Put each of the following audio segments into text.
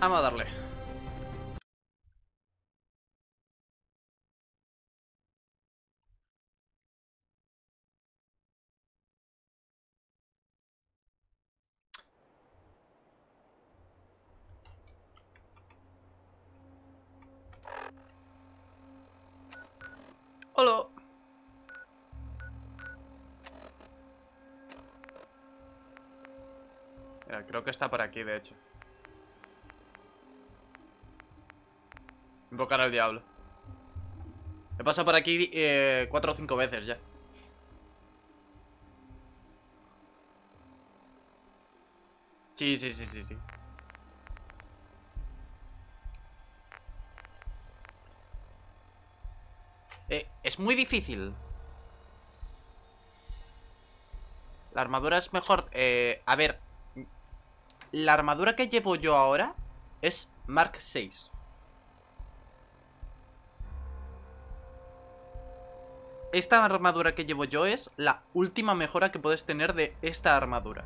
Vamos a darle. Hola. Mira, creo que está por aquí, de hecho. Invocar al diablo. He pasado por aquí 4 o 5 veces ya. Sí. Es muy difícil. La armadura es mejor. A ver. La armadura que llevo yo ahora es Mark VI. Esta armadura que llevo yo es la última mejora que puedes tener de esta armadura.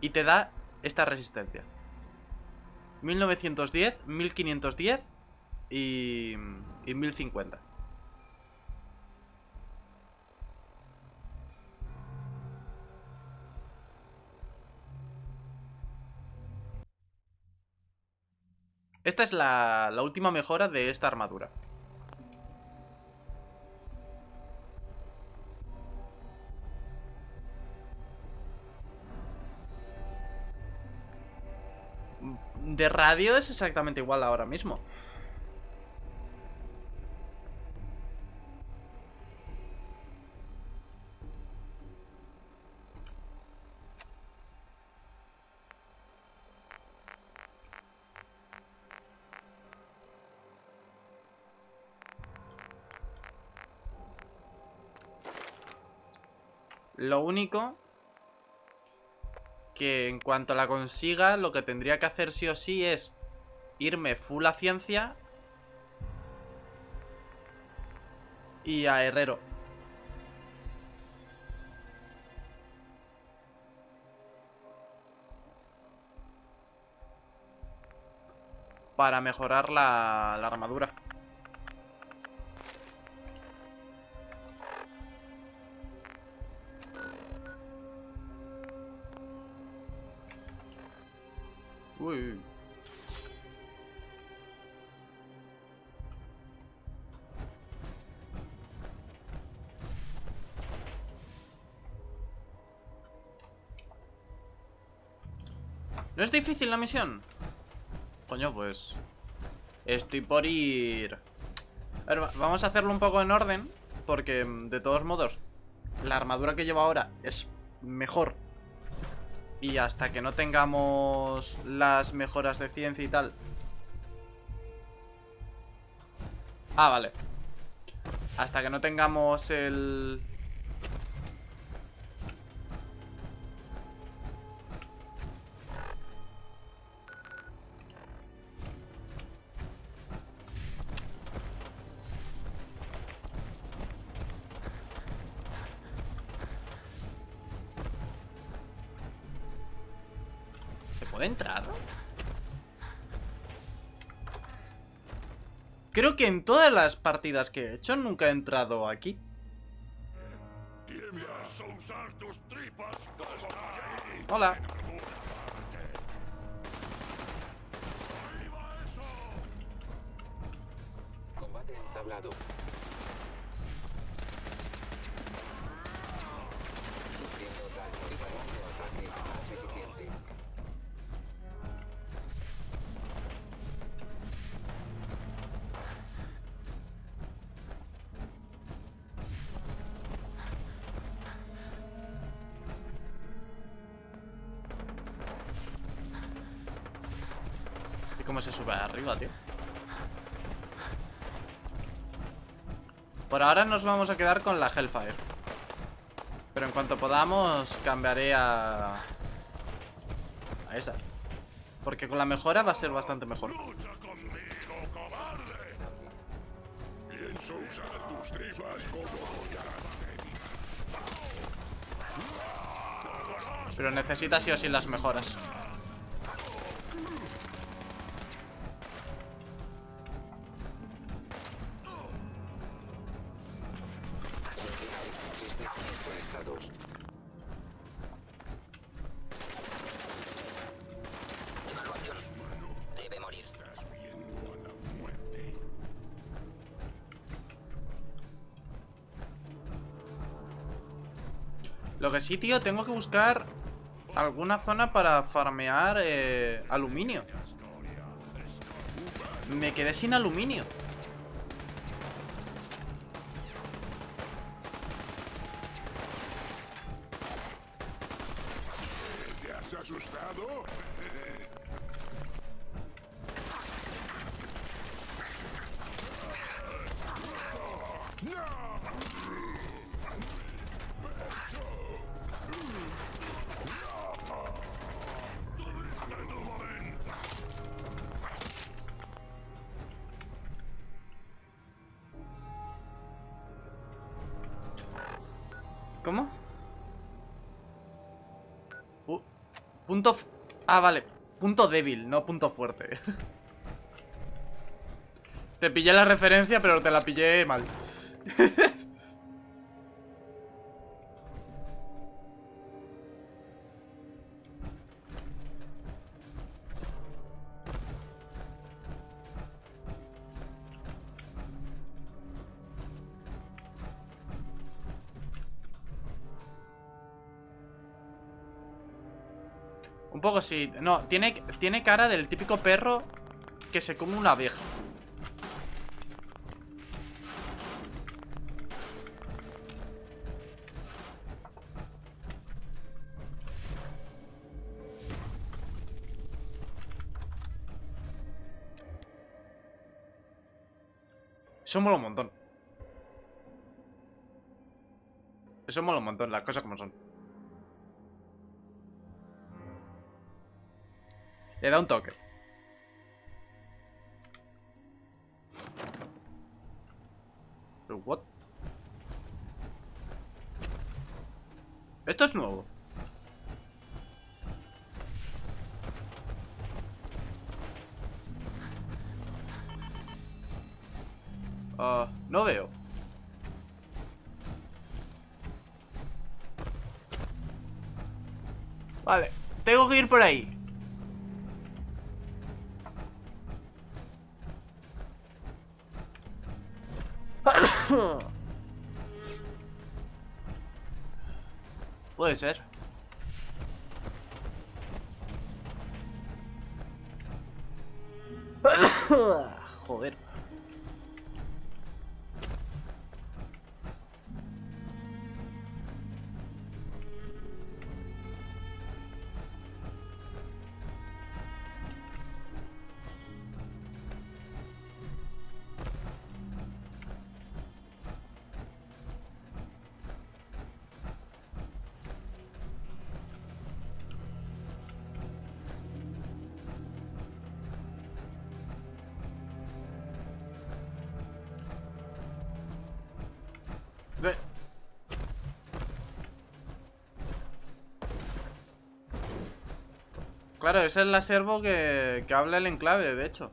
Y te da esta resistencia. 1910, 1510 y 1050. Esta es la última mejora de esta armadura. De radio es exactamente igual ahora mismo. Lo único que en cuanto la consiga, lo que tendría que hacer sí o sí es irme full a ciencia y a herrero. Para mejorar la armadura. Uy. ¿No es difícil la misión? Coño, pues estoy por ir. A ver, vamos a hacerlo un poco en orden, porque de todos modos la armadura que llevo ahora es mejor. Y hasta que no tengamos las mejoras de ciencia y tal. Ah, vale. Hasta que no tengamos el... entrar. Creo que en todas las partidas que he hecho nunca he entrado aquí. Hola. Combate entablado. Sufriendo daño y parando ataque más eficiente. ¿Cómo se sube arriba, tío? Por ahora nos vamos a quedar con la Hellfire. Pero en cuanto podamos, cambiaré a esa. Porque con la mejora va a ser bastante mejor. ¡Lucha conmigo, cobarde! Pienso usar tus tripas como ya. Pero necesita sí o sí las mejoras. Lo que sí, tío, tengo que buscar alguna zona para farmear aluminio. Me quedé sin aluminio. ¿Te has asustado? ¿Cómo? Punto... Ah, vale. Punto débil, no punto fuerte. Te pillé la referencia, pero te la pillé mal. Un poco sí. No, tiene cara del típico perro que se come una abeja. Eso mola un montón. Eso mola un montón, las cosas como son. Le da un toque. Pero, what? Esto es nuevo. No veo. Vale, tengo que ir por ahí. Puede ser. Joder. Claro, esa es la servo que habla el enclave, de hecho.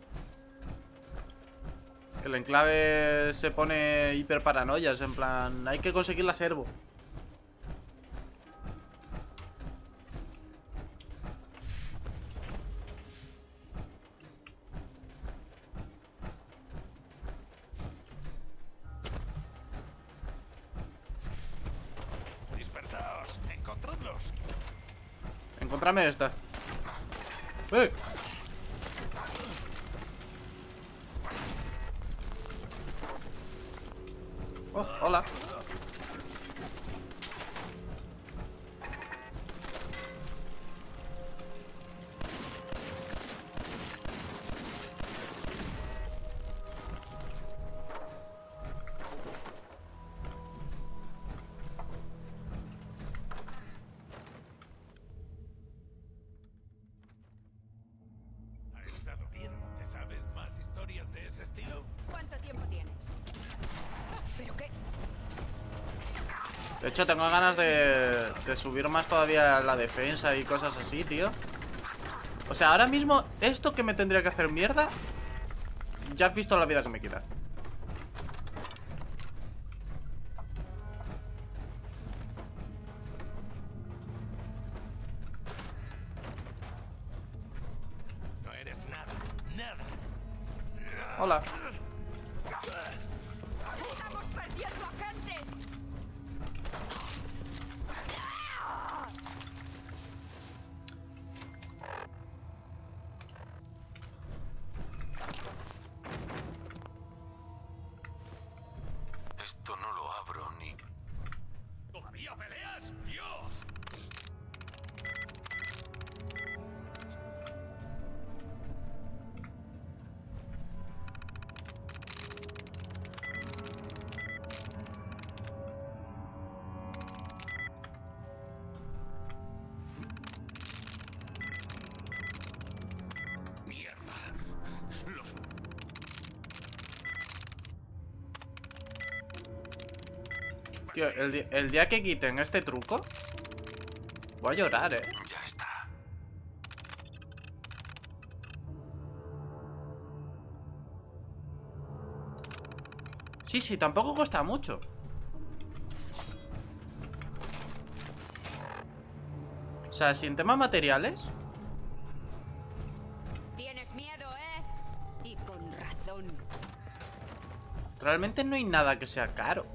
El enclave se pone hiper paranoias, en plan, hay que conseguir la servo. Dispersaos, encontradlos. Encontrame esta. ¡Eh! Oh, hola. ¿Sabes más historias de ese estilo? ¿Cuánto tiempo tienes? ¿Pero qué? De hecho, tengo ganas de subir más todavía la defensa y cosas así, tío. O sea, ahora mismo, esto que me tendría que hacer mierda, ya has visto la vida que me quita. No eres nada, nada. Hola. Estamos perdiendo a gente. Esto no lo abro ni... ¿Todavía peleas? ¡Dios! Tío, el día que quiten este truco voy a llorar, Ya está. Sí, tampoco cuesta mucho. O sea, sin temas materiales. Tienes miedo, y con razón. Realmente no hay nada que sea caro.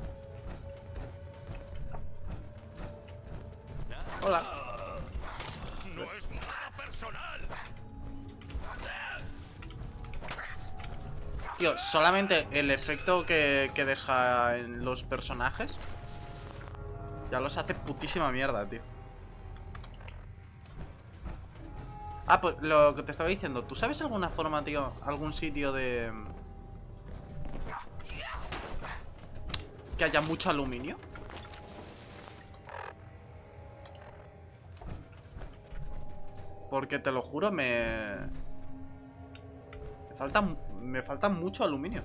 Hola. No es nada personal. Tío, solamente el efecto que deja en los personajes ya los hace putísima mierda, tío. Ah, pues lo que te estaba diciendo. ¿Tú sabes alguna forma, tío? ¿Algún sitio de... que haya mucho aluminio? Porque te lo juro, me falta mucho aluminio.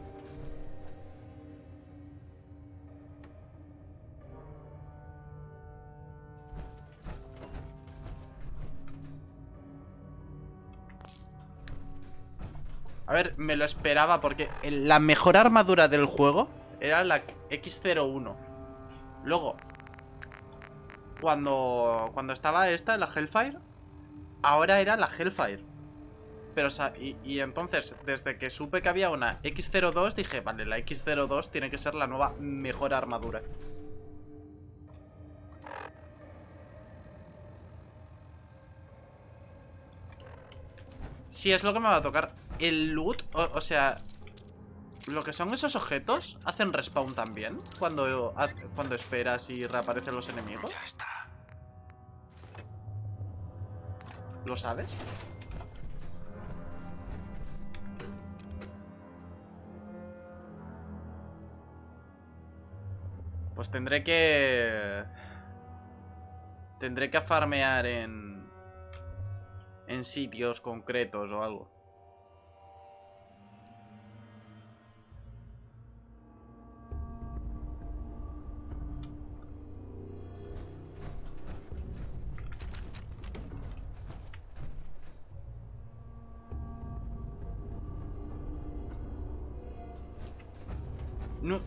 A ver, me lo esperaba porque la mejor armadura del juego era la X-01. Luego, cuando estaba esta, la Hellfire... ahora era la Hellfire. Pero, o sea, y entonces, desde que supe que había una X-02, dije, vale, la X-02 tiene que ser la nueva mejor armadura. Sí, es lo que me va a tocar. El loot, o sea, lo que son esos objetos, hacen respawn también cuando esperas y reaparecen los enemigos. Ya está. ¿Lo sabes? Pues tendré que farmear en sitios concretos o algo.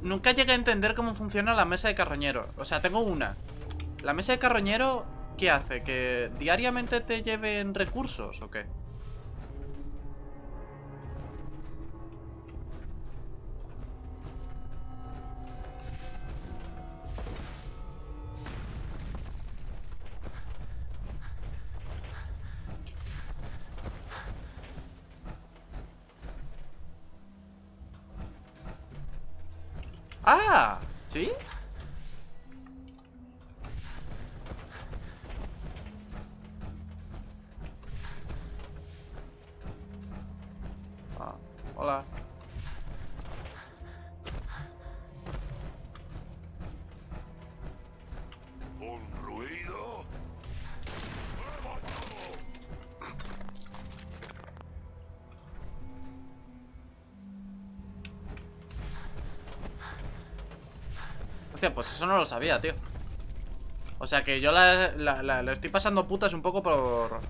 Nunca llegué a entender cómo funciona la mesa de carroñero. O sea, tengo una. ¿La mesa de carroñero qué hace? ¿Que diariamente te lleven recursos o qué? ¡Ah! ¿Sí? Ah, hola. ¿Un ruido? Pues eso no lo sabía, tío. O sea que yo la estoy pasando putas un poco por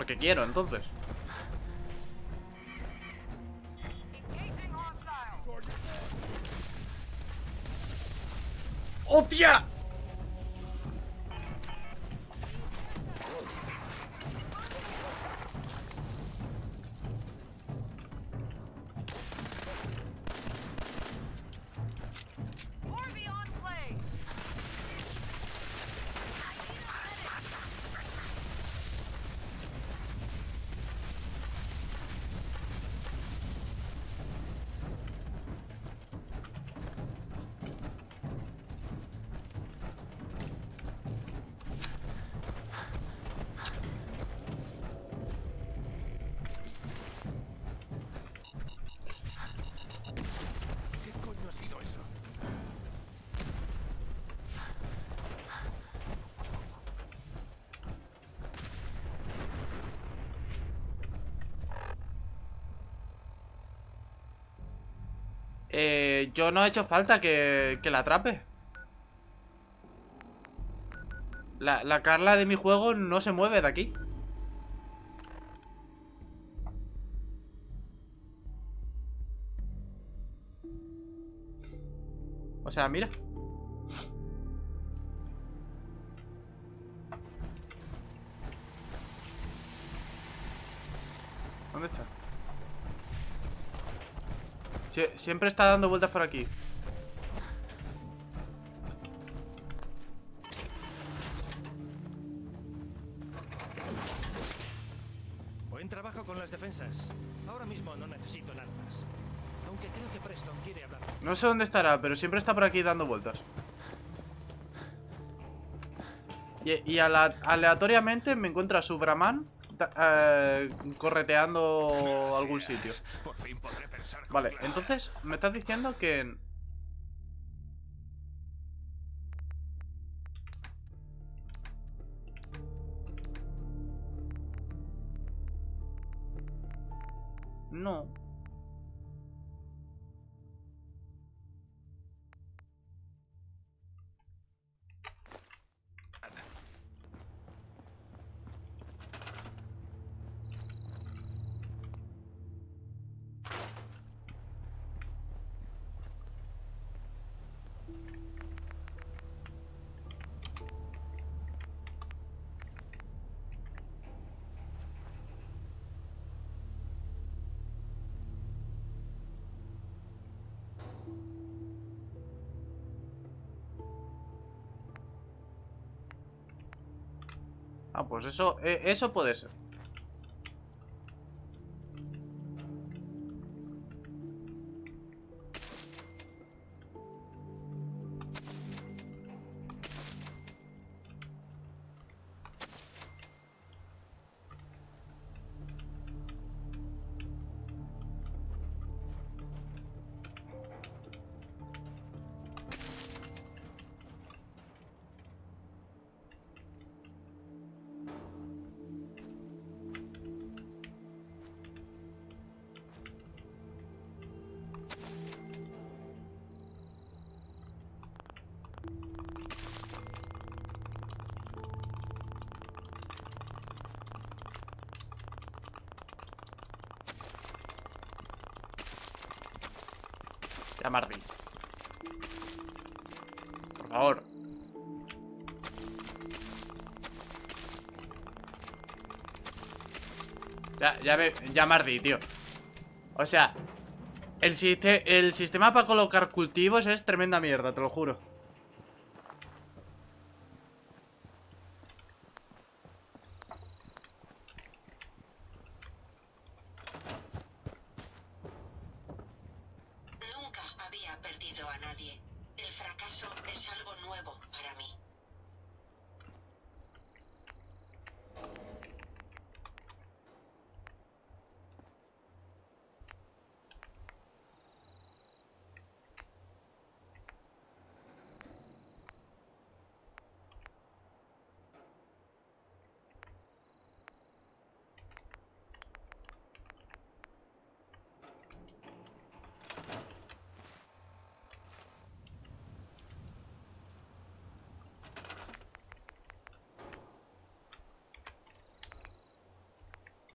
Porque quiero, entonces. ¡Hostia! Yo no he hecho falta que la atrape. La Carla de mi juego no se mueve de aquí. O sea, mira. ¿Dónde está? Siempre está dando vueltas por aquí. Buen trabajo con las defensas. Ahora mismo no necesito armas. Aunque creo que Preston quiere hablar. No sé dónde estará, pero siempre está por aquí dando vueltas. Y aleatoriamente me encuentra su Brahman correteando algún sitio. Por fin podré pensar. Vale, entonces me estás diciendo que... No. Ah, pues eso puede ser. Ya, Marvin. Por favor. Ya Marvin, tío. O sea, el sistema para colocar cultivos es tremenda mierda, te lo juro. Perdido a nadie.